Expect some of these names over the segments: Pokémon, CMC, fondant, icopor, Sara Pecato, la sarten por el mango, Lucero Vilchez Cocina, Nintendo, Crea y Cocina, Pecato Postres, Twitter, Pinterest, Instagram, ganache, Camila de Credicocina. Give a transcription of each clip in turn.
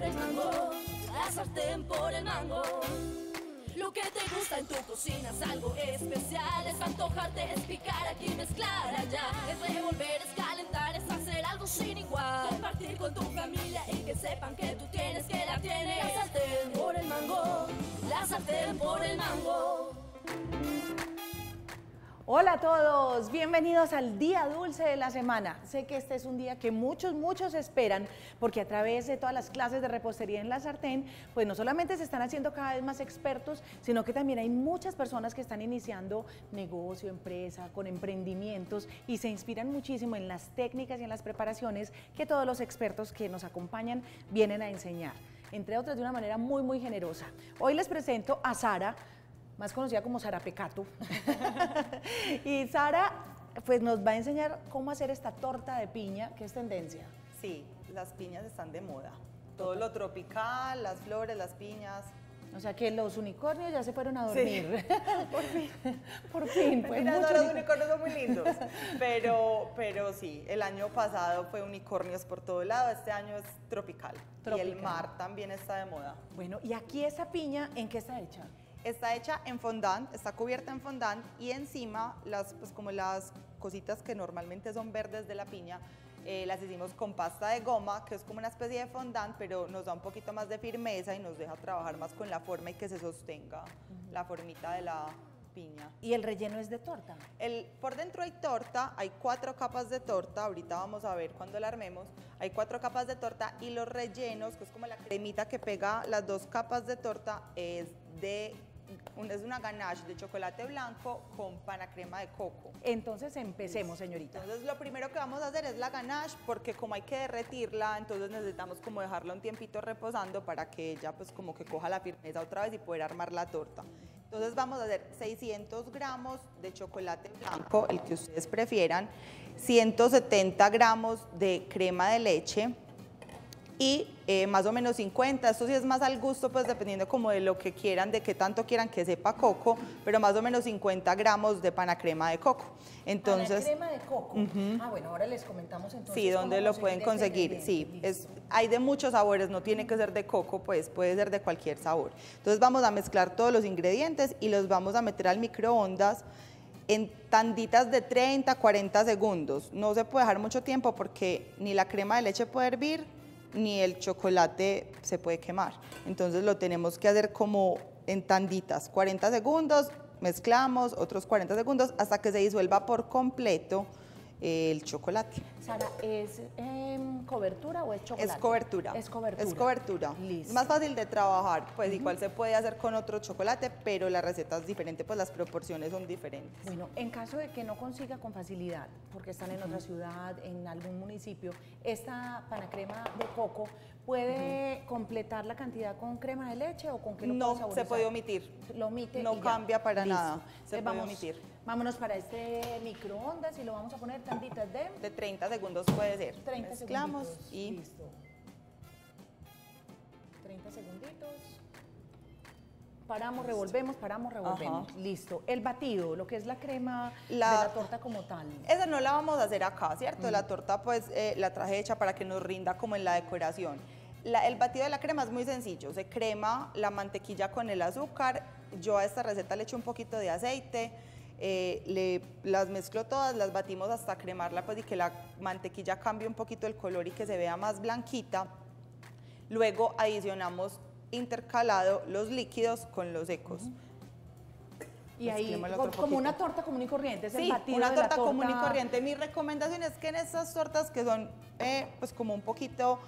por el mango, la sartén por el mango. Lo que te gusta en tu cocina es algo especial. Es antojarte, es picar aquí, mezclar allá. Es revolver, es calentar, es hacer algo sin igual. Compartir con tu familia y que sepan que tú tienes, que la tienes. La sartén por el mango, la sartén por el mango. Hola a todos, bienvenidos al Día Dulce de la Semana. Sé que este es un día que muchos esperan, porque a través de todas las clases de repostería en la sartén, pues no solamente se están haciendo cada vez más expertos, sino que también hay muchas personas que están iniciando negocio, empresa, con emprendimientos, y se inspiran muchísimo en las técnicas y en las preparaciones que todos los expertos que nos acompañan vienen a enseñar, entre otras de una manera muy generosa. Hoy les presento a Sara, más conocida como Sara Pecato. Y Sara, pues nos va a enseñar cómo hacer esta torta de piña, que es tendencia. Sí, las piñas están de moda. Todo lo tropical, las flores, las piñas. O sea que los unicornios ya se fueron a dormir. Sí, por fin. Por fin. Pues, mira, no, los unicornios son muy lindos. Pero sí, el año pasado fue unicornios por todo lado, este año es tropical. Y el mar también está de moda. Bueno, y aquí esa piña, ¿en qué está hecha? Está hecha en fondant, está cubierta en fondant, y encima las cositas que normalmente son verdes de la piña, las hicimos con pasta de goma, que es como una especie de fondant, pero nos da un poquito más de firmeza y nos deja trabajar más con la forma y que se sostenga la formita de la piña. ¿Y el relleno es de torta? Por dentro hay torta, hay 4 capas de torta, ahorita vamos a ver cuando la armemos, hay 4 capas de torta, y los rellenos, que es como la cremita que pega las 2 capas de torta, es una ganache de chocolate blanco con panacrema de coco. Entonces empecemos, señorita. Entonces lo primero que vamos a hacer es la ganache, porque como hay que derretirla, entonces necesitamos como dejarla un tiempito reposando para que ella pues como que coja la firmeza otra vez y poder armar la torta. Entonces vamos a hacer 600 gramos de chocolate blanco, el que ustedes prefieran, 170 gramos de crema de leche, y más o menos 50, esto sí es más al gusto, pues dependiendo como de lo que quieran, de qué tanto quieran que sepa coco, pero más o menos 50 gramos de panacrema de coco. Entonces, ¿panacrema de coco? Ah, bueno, ahora les comentamos entonces. Sí, dónde lo pueden conseguir, sí, hay de muchos sabores, no tiene que ser de coco, pues puede ser de cualquier sabor. Entonces vamos a mezclar todos los ingredientes y los vamos a meter al microondas en tanditas de 30, 40 segundos. No se puede dejar mucho tiempo porque ni la crema de leche puede hervir, ni el chocolate se puede quemar. Entonces lo tenemos que hacer como en tanditas, 40 segundos, mezclamos otros 40 segundos hasta que se disuelva por completo el chocolate. Sara, ¿es cobertura o es chocolate? Es cobertura. Es cobertura. Es cobertura. Listo. Es más fácil de trabajar, pues igual se puede hacer con otro chocolate, pero la receta es diferente, pues las proporciones son diferentes. Bueno, en caso de que no consiga con facilidad, porque están en otra ciudad, en algún municipio, esta panacrema de coco, ¿puede completar la cantidad con crema de leche o con qué lo puede saborizar? No, se puede omitir. Lo omite. No cambia para nada. Se puede omitir. Vámonos para este microondas y lo vamos a poner tanditas de... De 30 segundos puede ser. 30 segundos. Mezclamos y... Listo. 30 segunditos. Paramos, revolvemos, paramos, revolvemos. Ajá. Listo. El batido, lo que es la crema de la torta como tal. Esa no la vamos a hacer acá, ¿cierto? La torta pues la traje hecha para que nos rinda como en la decoración. El batido de la crema es muy sencillo. Se crema la mantequilla con el azúcar. Yo a esta receta le echo un poquito de aceite. Las mezclo todas, las batimos hasta cremarla pues, y que la mantequilla cambie un poquito el color y que se vea más blanquita. Luego adicionamos intercalado los líquidos con los secos. Y ahí, como una torta común y corriente, es el batido de la torta. Sí, una torta común y corriente. Mi recomendación es que en estas tortas que son pues como un poquito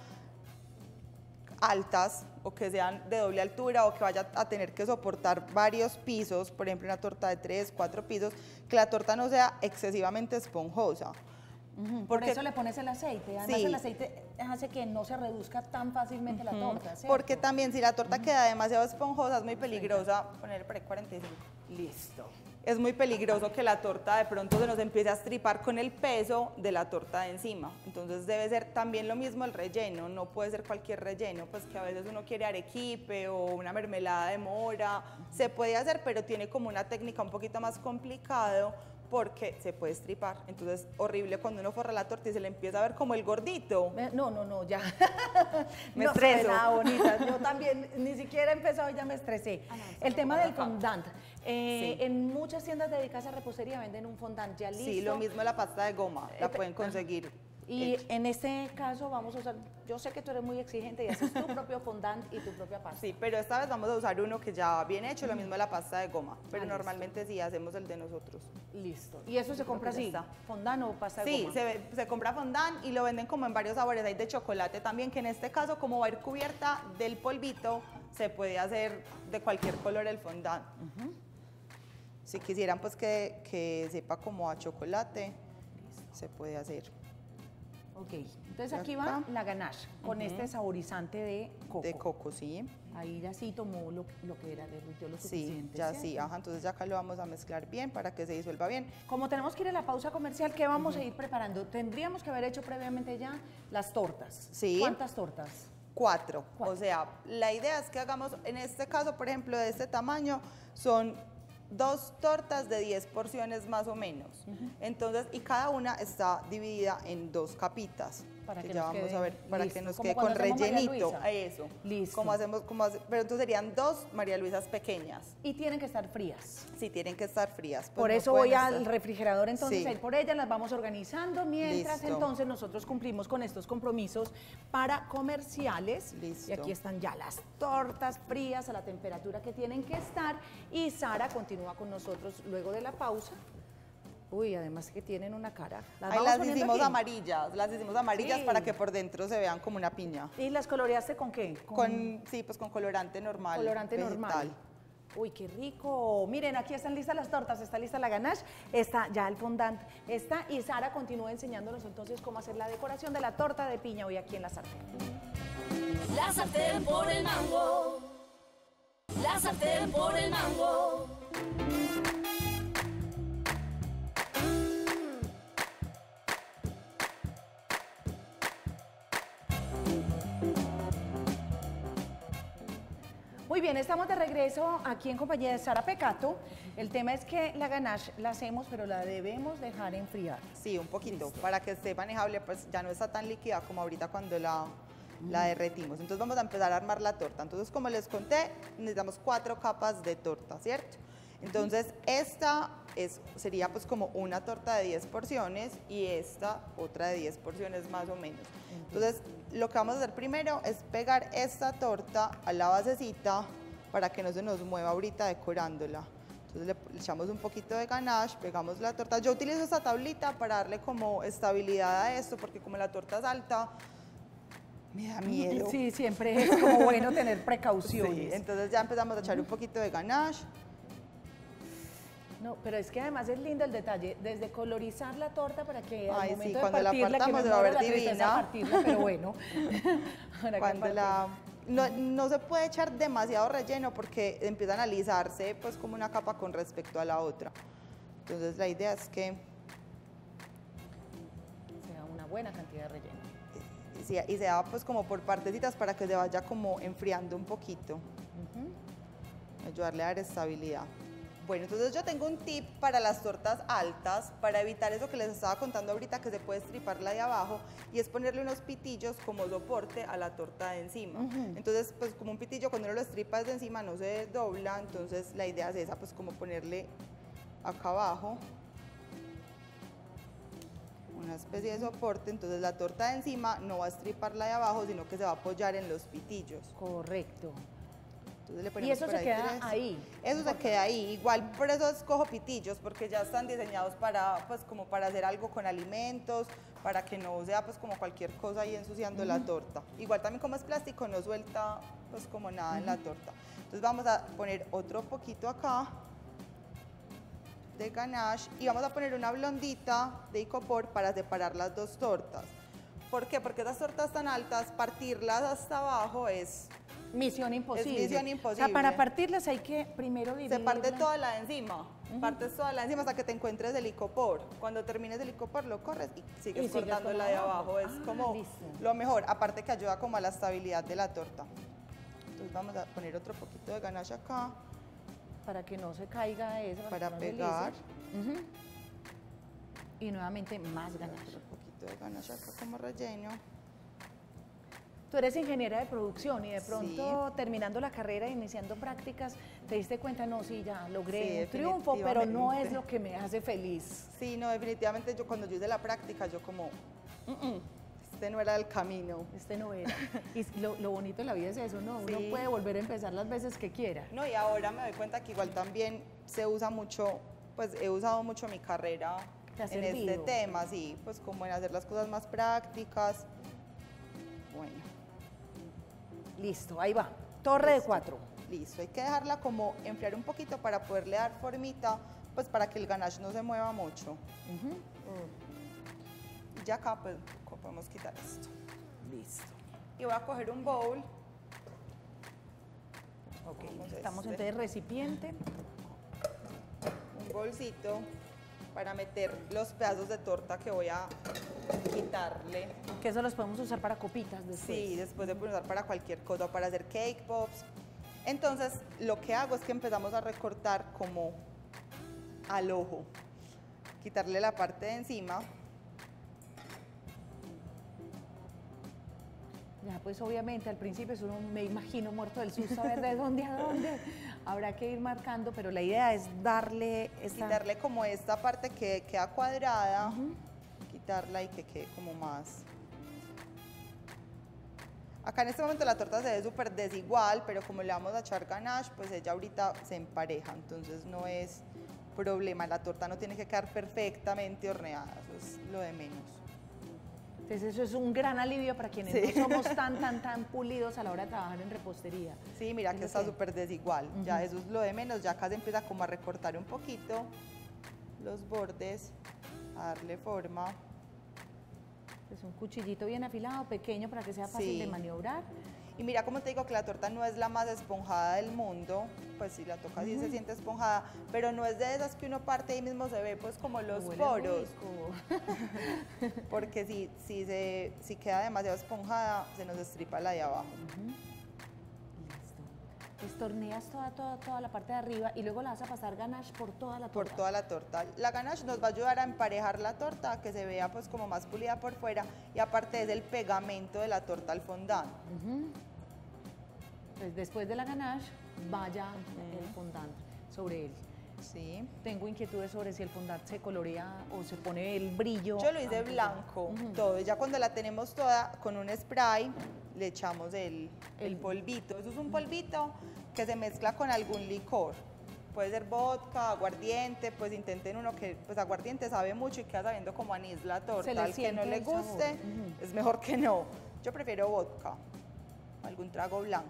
altas, o que sean de doble altura, o que vaya a tener que soportar varios pisos, por ejemplo una torta de 3, 4 pisos, que la torta no sea excesivamente esponjosa. Por eso le pones el aceite, además el aceite hace que no se reduzca tan fácilmente la torta, ¿cierto? Porque también si la torta queda demasiado esponjosa es muy peligrosa, poner por ahí 45, listo. Es muy peligroso que la torta de pronto se nos empiece a estripar con el peso de la torta de encima. Entonces debe ser también lo mismo el relleno, no puede ser cualquier relleno, pues que a veces uno quiere arequipe o una mermelada de mora, se puede hacer, pero tiene como una técnica un poquito más complicada, porque se puede estripar. Entonces, horrible cuando uno forra la torta y se le empieza a ver como el gordito. No, ya. Me estreso. Nada bonita. Yo también, ni siquiera he empezado y ya me estresé. El tema del fondant. En muchas tiendas dedicadas a repostería venden un fondant ya listo. Sí, lo mismo la pasta de goma, la pueden conseguir. Y en este caso vamos a usar, yo sé que tú eres muy exigente y haces tu propio fondant y tu propia pasta. Sí, pero esta vez vamos a usar uno que ya viene hecho, lo mismo la pasta de goma, pero normalmente listo. Sí hacemos el de nosotros. Listo. ¿Y eso se compra así? ¿Fondant o pasta de goma? Sí, se compra fondant y lo venden como en varios sabores, hay de chocolate también, que en este caso como va a ir cubierta del polvito, se puede hacer de cualquier color el fondant. Si quisieran pues que sepa como a chocolate, se puede hacer. Ok, entonces aquí va la ganache con este saborizante de coco. De coco, sí. Ahí ya sí tomó lo que era, derritió lo suficiente. Sí, ya sí, ajá, entonces ya acá lo vamos a mezclar bien para que se disuelva bien. Como tenemos que ir a la pausa comercial, ¿qué vamos a ir preparando? Tendríamos que haber hecho previamente ya las tortas. Sí. ¿Cuántas tortas? 4. O sea, la idea es que hagamos, en este caso, por ejemplo, de este tamaño, son 2 tortas de 10 porciones más o menos. Entonces, y cada una está dividida en 2 capitas. Para que ya nos vamos a ver, para que nos quede con rellenito. Eso. Listo. Pero entonces serían 2 María Luisas pequeñas. Y tienen que estar frías. Sí, tienen que estar frías. Pues por eso no voy al refrigerador entonces a ir por ellas, las vamos organizando mientras entonces nosotros cumplimos con estos compromisos para comerciales. Listo. Y aquí están ya las tortas frías a la temperatura que tienen que estar. Y Sara continúa con nosotros luego de la pausa. Uy, además que tienen una cara. Las hicimos amarillas para que por dentro se vean como una piña. ¿Y las coloreaste con qué? Sí, pues con colorante normal. Colorante normal. Uy, qué rico. Miren, aquí están listas las tortas, está lista la ganache, está ya el fondant, está, y Sara continúa enseñándonos entonces cómo hacer la decoración de la torta de piña hoy aquí en La Sartén. La sartén por el mango. La sartén por el mango. Muy bien, estamos de regreso aquí en compañía de Sara Pecato. El tema es que la ganache la hacemos, pero la debemos dejar enfriar. Sí, un poquito, para que esté manejable, pues ya no está tan líquida como ahorita cuando la derretimos. Entonces vamos a empezar a armar la torta. Entonces, como les conté, necesitamos 4 capas de torta, ¿cierto? Entonces, esta sería pues como una torta de 10 porciones y esta otra de 10 porciones más o menos. Entonces, lo que vamos a hacer primero es pegar esta torta a la basecita para que no se nos mueva ahorita decorándola. Entonces le echamos un poquito de ganache, pegamos la torta. Yo utilizo esta tablita para darle como estabilidad a esto porque como la torta es alta, me da miedo. Sí, siempre es como bueno tener precauciones. Sí, entonces ya empezamos a echar un poquito de ganache. No, pero es que además es lindo el detalle, desde colorizar la torta para que al momento de partirla, que me muero la tristeza partirla, pero bueno. Cuando no se puede echar demasiado relleno porque empiezan a alisarse pues como una capa con respecto a la otra. Entonces la idea es que sea una buena cantidad de relleno. Y se da pues como por partecitas para que se vaya como enfriando un poquito. Ayudarle a dar estabilidad. Bueno, entonces yo tengo un tip para las tortas altas, para evitar eso que les estaba contando ahorita, que se puede estripar la de abajo, y es ponerle unos pitillos como soporte a la torta de encima. Entonces, pues como un pitillo, cuando uno lo estripa desde encima no se dobla, entonces la idea es esa, pues como ponerle acá abajo una especie de soporte, entonces la torta de encima no va a estripar la de abajo, sino que se va a apoyar en los pitillos. Correcto. Y eso se queda ahí. Eso se queda ahí, igual por eso escojo pitillos, porque ya están diseñados para, pues, como para hacer algo con alimentos, para que no sea pues como cualquier cosa ahí ensuciando la torta. Igual también como es plástico no suelta pues como nada en la torta. Entonces vamos a poner otro poquito acá de ganache y vamos a poner una blondita de icopor para separar las 2 tortas. ¿Por qué? Porque esas tortas tan altas, partirlas hasta abajo es... misión imposible. Es misión imposible. O sea, para partirlas hay que primero dividirlas. Se parte toda la de encima, partes toda la de encima hasta que te encuentres el icopor. Cuando termines el icopor lo corres y sigues cortando la de abajo. Es como lo mejor, aparte que ayuda como a la estabilidad de la torta. Entonces vamos a poner otro poquito de ganache acá. Para que no se caiga eso. Para pegar. y nuevamente más ganache. Un poquito de ganache acá como relleno. Tú eres ingeniera de producción y de pronto terminando la carrera, iniciando prácticas, te diste cuenta, no, sí, ya logré un triunfo, pero no es lo que me hace feliz. Sí, no, definitivamente yo cuando yo hice la práctica, yo como, este no era el camino. Este no era. Y lo bonito de la vida es eso, ¿no? Uno puede volver a empezar las veces que quiera. No, y ahora me doy cuenta que igual también se usa mucho, pues he usado mucho mi carrera en este tema, sí, pues como en hacer las cosas más prácticas, bueno. Listo, ahí va, torre de 4. Listo, hay que dejarla como enfriar un poquito para poderle dar formita, pues para que el ganache no se mueva mucho. Y ya acá pues podemos quitar esto. Listo. Y voy a coger un bowl. Ok, necesitamos entonces recipiente. Un bolsito para meter los pedazos de torta que voy a quitarle. Que eso los podemos usar para copitas después. Sí, después de usar para cualquier cosa, para hacer cake pops. Entonces, lo que hago es que empezamos a recortar como al ojo. Quitarle la parte de encima. Ya, pues obviamente al principio eso me imagino muerto del susto, a ver de dónde a dónde. Habrá que ir marcando, pero la idea es darle esta... Quitarle como esta parte que queda cuadrada. Quitarla y que quede como más... Acá en este momento la torta se ve súper desigual, pero como le vamos a echar ganache, pues ella ahorita se empareja, entonces no es problema. La torta no tiene que quedar perfectamente horneada, eso es lo de menos. Entonces eso es un gran alivio para quienes no somos tan pulidos a la hora de trabajar en repostería. Sí, mira que está súper desigual, ya eso es lo de menos. Ya acá se empieza como a recortar un poquito los bordes, a darle forma. Es un cuchillito bien afilado, pequeño, para que sea fácil de maniobrar. Y mira, como te digo, que la torta no es la más esponjada del mundo, pues si la toca así se siente esponjada, pero no es de esas que uno parte y mismo se ve pues como los poros. Porque si queda demasiado esponjada, se nos estripa la de abajo. Listo. Pues torneas toda la parte de arriba y luego la vas a pasar ganache por toda la torta. Por toda la torta. La ganache nos va a ayudar a emparejar la torta, que se vea pues como más pulida por fuera, y aparte es el pegamento de la torta al fondant. Pues después de la ganache vaya el fondant sobre él. Sí. Tengo inquietudes sobre si el fondant se colorea o se pone el brillo. Yo lo hice blanco, todo. Ya cuando la tenemos toda, con un spray le echamos el polvito. Eso es un polvito que se mezcla con algún licor. Puede ser vodka, aguardiente, pues intenten uno que pues aguardiente sabe mucho y queda sabiendo como anís la torta. Al que no le guste, es mejor que no. Yo prefiero vodka, algún trago blanco.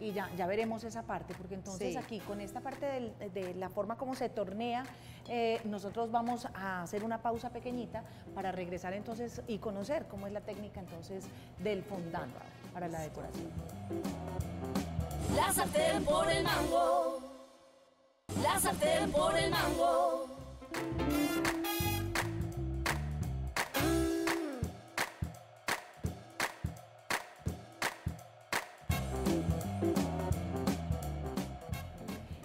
Y ya veremos esa parte, porque entonces aquí con esta parte de la forma como se tornea, nosotros vamos a hacer una pausa pequeñita para regresar entonces y conocer cómo es la técnica entonces del fondant para la decoración. La sartén por el mango, la sartén por el mango.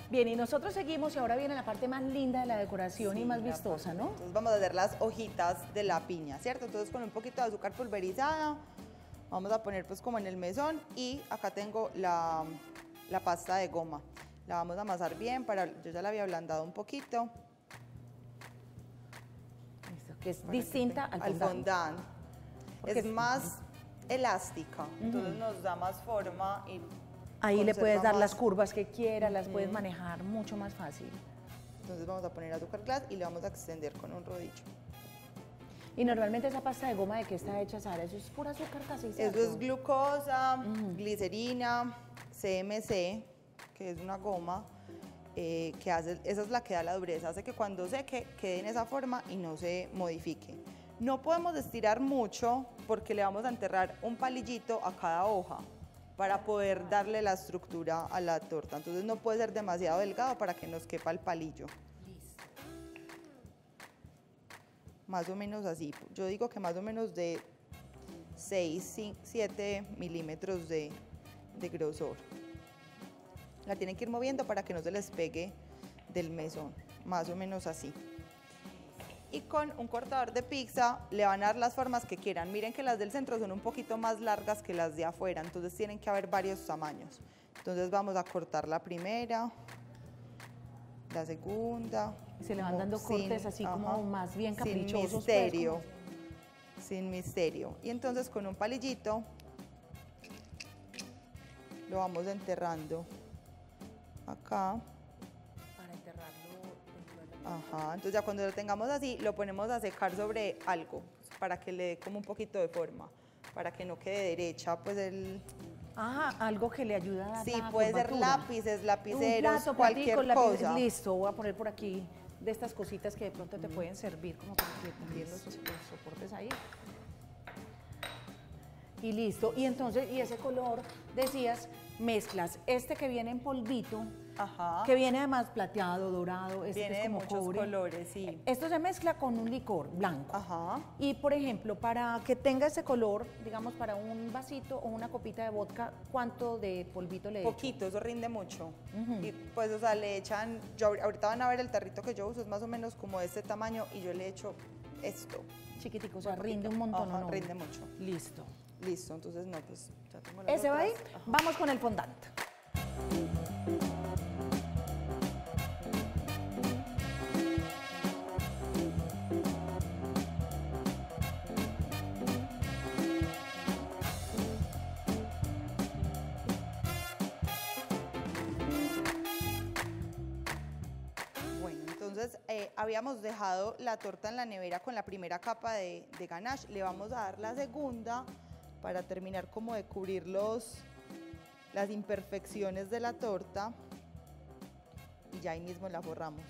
Bien, y nosotros seguimos y ahora viene la parte más linda de la decoración y más vistosa, ¿no? Entonces vamos a hacer las hojitas de la piña, ¿cierto? Entonces con un poquito de azúcar pulverizada, vamos a poner pues como en el mesón, y acá tengo la pasta de goma. La vamos a amasar bien, yo ya la había ablandado un poquito. Esto que es distinta al fondant. Es más elástica, entonces nos da más forma y... Ahí le puedes dar las curvas que quieras, las puedes manejar mucho más fácil. Entonces vamos a poner azúcar glass y lo vamos a extender con un rodillo. Y normalmente esa pasta de goma, ¿de qué está hecha, Sara? Eso es pura azúcar casi. Eso es glucosa, glicerina, CMC, que es una goma, que hace, esa es la que da la dureza, hace que cuando seque quede en esa forma y no se modifique. No podemos estirar mucho porque le vamos a enterrar un palillito a cada hoja, para poder darle la estructura a la torta. Entonces no puede ser demasiado delgado para que nos quepa el palillo. Listo. Más o menos así. Yo digo que más o menos de 6, 7 milímetros de grosor. La tienen que ir moviendo para que no se les pegue del mesón. Más o menos así. y con un cortador de pizza le van a dar las formas que quieran. Miren que las del centro son un poquito más largas que las de afuera, entonces tienen que haber varios tamaños. Entonces vamos a cortar la primera, la segunda. Se le van dando cortes así como más bien caprichosos. Sin misterio, sin misterio. Y entonces con un palillito lo vamos enterrando acá. Para enterrarlo. Ajá, entonces ya cuando lo tengamos así, lo ponemos a secar sobre algo, para que le dé como un poquito de forma, para que no quede derecha, pues el... Ah, algo que le ayuda a dar sí, la puede ser lápices, lapiceros, un plato, cualquier cosa. Listo, voy a poner por aquí de estas cositas que de pronto te pueden servir, como para que también los soportes ahí. Y listo, y entonces, y ese color, decías, mezclas este que viene en polvito, ajá, que viene además plateado, dorado, este viene que es como de muchos cobre. Colores, sí. Esto se mezcla con un licor blanco. Ajá. Y por ejemplo, para que tenga ese color, digamos para un vasito o una copita de vodka, ¿cuánto de polvito le echan? Poquito, eso rinde mucho. Y pues, o sea, le echan, ahorita van a ver el tarrito que yo uso, es más o menos como de este tamaño y yo le echo esto. Chiquitico, o sea, rinde un montón. Ajá, rinde mucho. Listo. Listo, entonces no, pues ya tengo las ese otras. Va ahí, ajá. Vamos con el fondant. Entonces habíamos dejado la torta en la nevera con la primera capa de ganache, le vamos a dar la segunda para terminar como de cubrir las imperfecciones de la torta y ya ahí mismo la forramos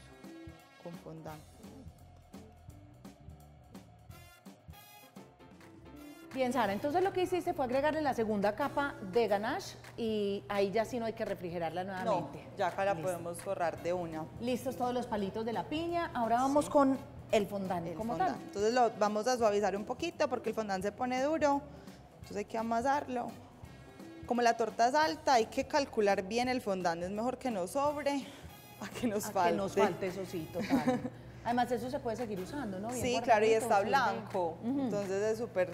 con fondant. Bien, Sara, entonces lo que hiciste fue agregarle la segunda capa de ganache y ahí ya sí no hay que refrigerarla nuevamente. No, ya acá la podemos forrar de una. Listos todos los palitos de la piña, ahora vamos con el fondant como tal. Entonces lo vamos a suavizar un poquito porque el fondant se pone duro, entonces hay que amasarlo. Como la torta es alta hay que calcular bien el fondant, es mejor que nos sobre a que nos falte. A que nos falte, eso sí, total. Además eso se puede seguir usando, ¿no? Bien sí, claro, y está blanco, entonces es súper...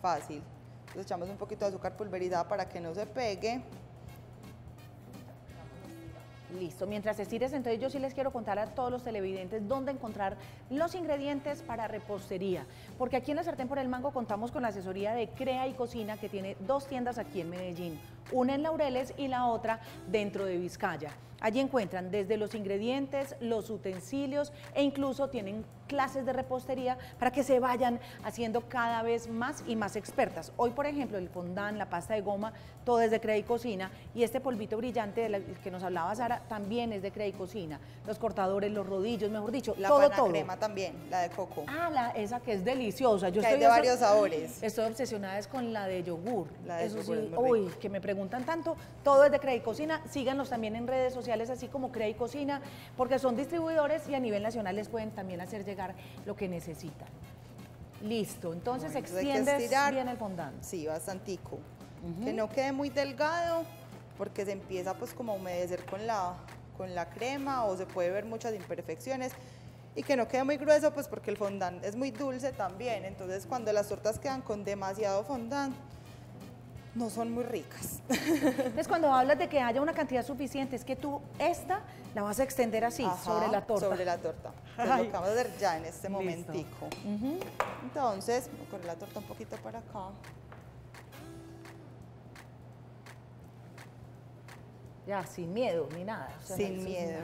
fácil. Entonces echamos un poquito de azúcar pulverizada para que no se pegue. Listo, mientras estires, entonces yo sí les quiero contar a todos los televidentes dónde encontrar los ingredientes para repostería, porque aquí en la Sartén por el Mango contamos con la asesoría de Crea y Cocina, que tiene dos tiendas aquí en Medellín, una en Laureles y la otra dentro de Vizcaya. Allí encuentran desde los ingredientes, los utensilios e incluso tienen clases de repostería para que se vayan haciendo cada vez más y más expertas. Hoy, por ejemplo, el fondant, la pasta de goma, todo es de Crea y Cocina y este polvito brillante del que nos hablaba Sara también es de Crea y Cocina. Los cortadores, los rodillos, mejor dicho, todo, todo. La pana crema también, la de coco. Ah, esa que es deliciosa. Yo estoy de varios sabores. Estoy obsesionada es con la de yogur. La de yogur es muy rico. Uy, que me preguntan tanto, todo es de Crea y Cocina. Síganlos también en redes sociales, así como Crea y Cocina, porque son distribuidores y a nivel nacional les pueden también hacer llegar lo que necesitan. Listo, entonces bueno, extiendes bien el fondant. Sí, bastantico. Que no quede muy delgado porque se empieza pues como a humedecer con la crema o se puede ver muchas imperfecciones y que no quede muy grueso pues porque el fondant es muy dulce también, entonces cuando las tortas quedan con demasiado fondant, no son muy ricas. Entonces, cuando hablas de que haya una cantidad suficiente, es que tú esta la vas a extender así, ajá, sobre la torta. Sobre la torta. Entonces, lo que vamos a hacer ya en este momentico. Entonces, voy a correr la torta un poquito para acá. Ya, sin miedo, ni nada. O sea, sin miedo.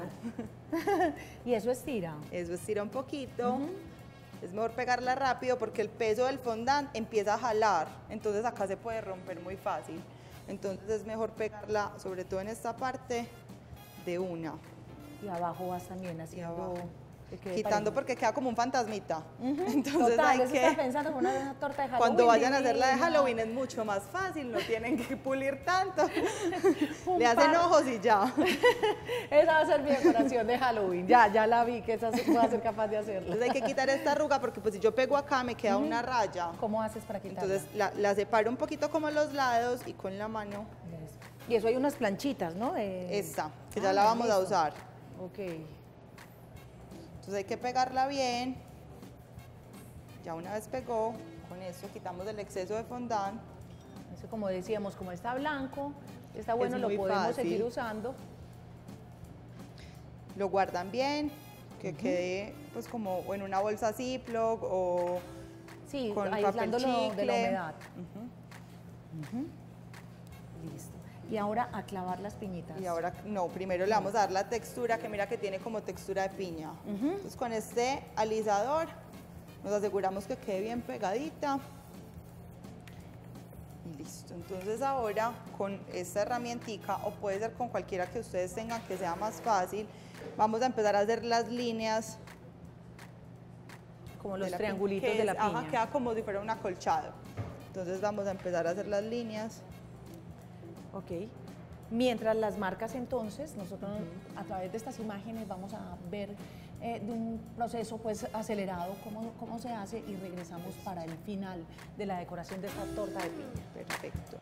Nada. Y eso estira. Eso estira un poquito. Es mejor pegarla rápido porque el peso del fondant empieza a jalar, entonces acá se puede romper muy fácil. Entonces es mejor pegarla, sobre todo en esta parte, de una. Y abajo vas también haciendo... Quitando porque queda como un fantasmita. Entonces total, hay que... Estás pensando en una torta de Halloween. Cuando vayan a hacer la de Halloween es mucho más fácil, no tienen que pulir tanto. Le hacen ojos y ya. Esa va a ser mi decoración de Halloween. Ya la vi, que esa va a ser capaz de hacerla. Entonces hay que quitar esta arruga porque pues si yo pego acá me queda una raya. ¿Cómo haces para quitarla? Entonces la separo un poquito como los lados y con la mano. Listo. Y eso hay unas planchitas, ¿no? Esta, que ya la vamos a usar. Ok. Entonces hay que pegarla bien Ya una vez pegó, con esto quitamos el exceso de fondant. Eso, como decíamos, como está blanco, está bueno, lo podemos seguir usando. Lo guardan bien, que quede pues como en una bolsa Ziploc o con papel chicle. De la humedad. Listo. Y ahora a clavar las piñitas. Y ahora, no, primero le vamos a dar la textura, que mira que tiene como textura de piña. Entonces con este alisador nos aseguramos que quede bien pegadita. Listo, entonces ahora con esta herramientica, o puede ser con cualquiera que ustedes tengan que sea más fácil, vamos a empezar a hacer las líneas. Como los triangulitos de la piña. Ajá, queda como si fuera un acolchado. Entonces vamos a empezar a hacer las líneas. Ok, mientras las marcas entonces, nosotros a través de estas imágenes vamos a ver de un proceso pues acelerado cómo se hace, y regresamos para el final de la decoración de esta torta de piña. Perfecto.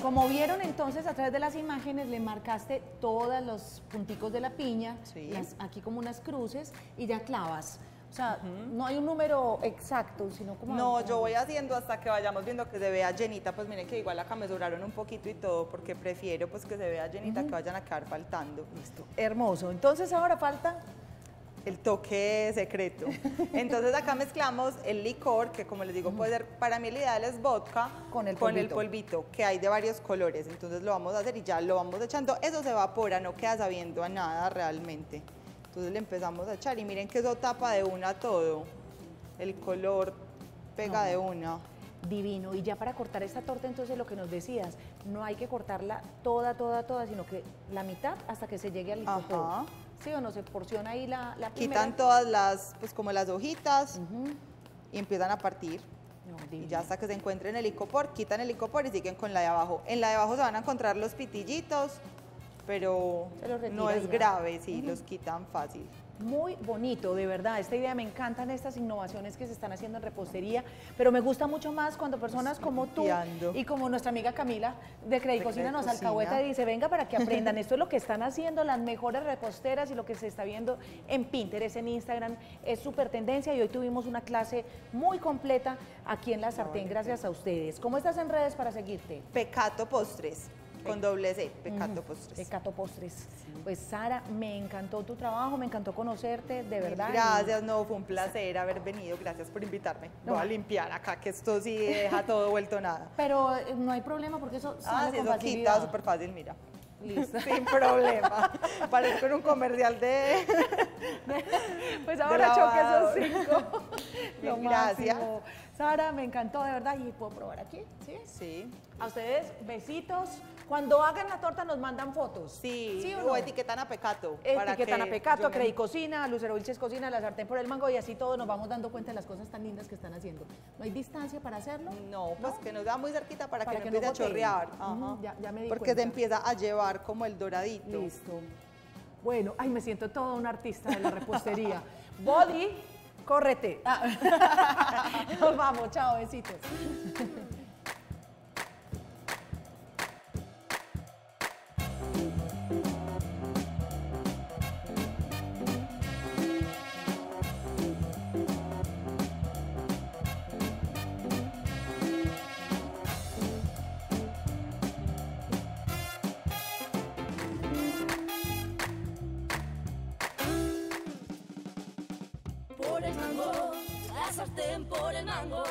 Como vieron entonces a través de las imágenes, le marcaste todos los punticos de la piña, aquí como unas cruces, y ya clavas. O sea, no hay un número exacto, sino como... No, yo voy haciendo hasta que vayamos viendo que se vea llenita. Pues miren que igual acá me sobraron un poquito y todo, porque prefiero pues que se vea llenita, que vayan a quedar faltando. Listo. Hermoso. Entonces ahora falta... el toque secreto. Entonces acá mezclamos el licor, que como les digo puede ser, para mí el ideal es vodka, con el polvito, que hay de varios colores. Entonces lo vamos a hacer y ya lo vamos echando. Eso se evapora, no queda sabiendo a nada realmente. Entonces le empezamos a echar y miren que eso tapa de una todo. El color pega de una. Divino. Y ya para cortar esta torta, entonces lo que nos decías, no hay que cortarla toda, sino que la mitad hasta que se llegue al licor. Ajá. ¿Sí o no? Se porciona ahí la primera. Quitan todas las, pues como las hojitas, y empiezan a partir. Y ya hasta que se encuentren el licopor, quitan el licopor y siguen con la de abajo. En la de abajo se van a encontrar los pitillitos, pero no es grave, los quitan fácil. Muy bonito, de verdad, esta idea, me encantan estas innovaciones que se están haciendo en repostería, pero me gusta mucho más cuando personas como tú y como nuestra amiga Camila de Credicocina nos alcahueta y dice, venga, para que aprendan, esto es lo que están haciendo las mejores reposteras, y lo que se está viendo en Pinterest, en Instagram, es súper tendencia, y hoy tuvimos una clase muy completa aquí en La Sartén, gracias a ustedes. ¿Cómo estás en redes para seguirte? Pecato Postres. Con doble C, Pecato Postres. Pecato Postres. Pues Sara, me encantó tu trabajo, me encantó conocerte, de verdad. Gracias, no, fue un placer haber venido, gracias por invitarme. No. Voy a limpiar acá, que esto sí deja todo vuelto nada. Pero no hay problema porque eso sale con facilidad. Quita súper fácil, mira. Listo. Sin problema. Parezco en un comercial de... pues ahora choque esos 5. Lo gracias. Máximo. Sara, me encantó, de verdad. ¿Y puedo probar aquí? Sí. Sí. A ustedes, besitos. Cuando hagan la torta nos mandan fotos. Sí. ¿Sí o no? Etiquetan a Pecato. Etiquetan a Pecato, a Credicocina, a Lucero Vilchez Cocina, a La Sartén por el Mango, y así todos nos vamos dando cuenta de las cosas tan lindas que están haciendo. ¿No hay distancia para hacerlo? No, pues que nos da muy cerquita para que no empiece a chorrear. Ajá. Ya me di cuenta. Porque se empieza a llevar como el doradito. Listo. Bueno, ay, me siento toda una artista de la repostería. Body, córrete. Nos vamos, chao, besitos. Sartén por el mango,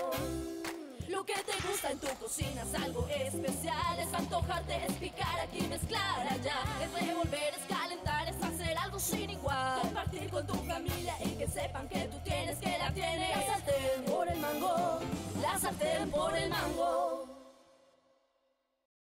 lo que te gusta en tu cocina es algo especial, es antojarte, es picar aquí, mezclar allá, es revolver, es calentar, es hacer algo sin igual, compartir con tu familia y que sepan que tú tienes, que la tienes. La sartén por el mango, la sartén por el mango.